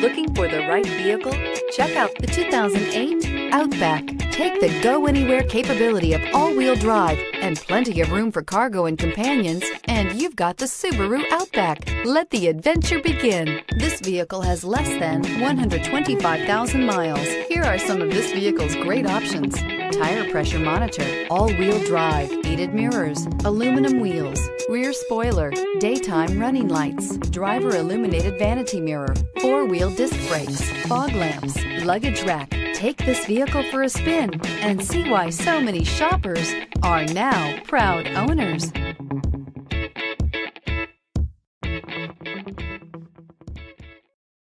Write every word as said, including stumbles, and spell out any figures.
Looking for the right vehicle? Check out the two thousand eight Outback. Take the go-anywhere capability of all-wheel drive and plenty of room for cargo and companions, and you've got the Subaru Outback. Let the adventure begin. This vehicle has less than one hundred twenty-five thousand miles. Here are some of this vehicle's great options: tire pressure monitor, all-wheel drive, heated mirrors, aluminum wheels, rear spoiler, daytime running lights, driver illuminated vanity mirror, four-wheel disc brakes, fog lamps, luggage rack. Take this vehicle for a spin and see why so many shoppers are now proud owners.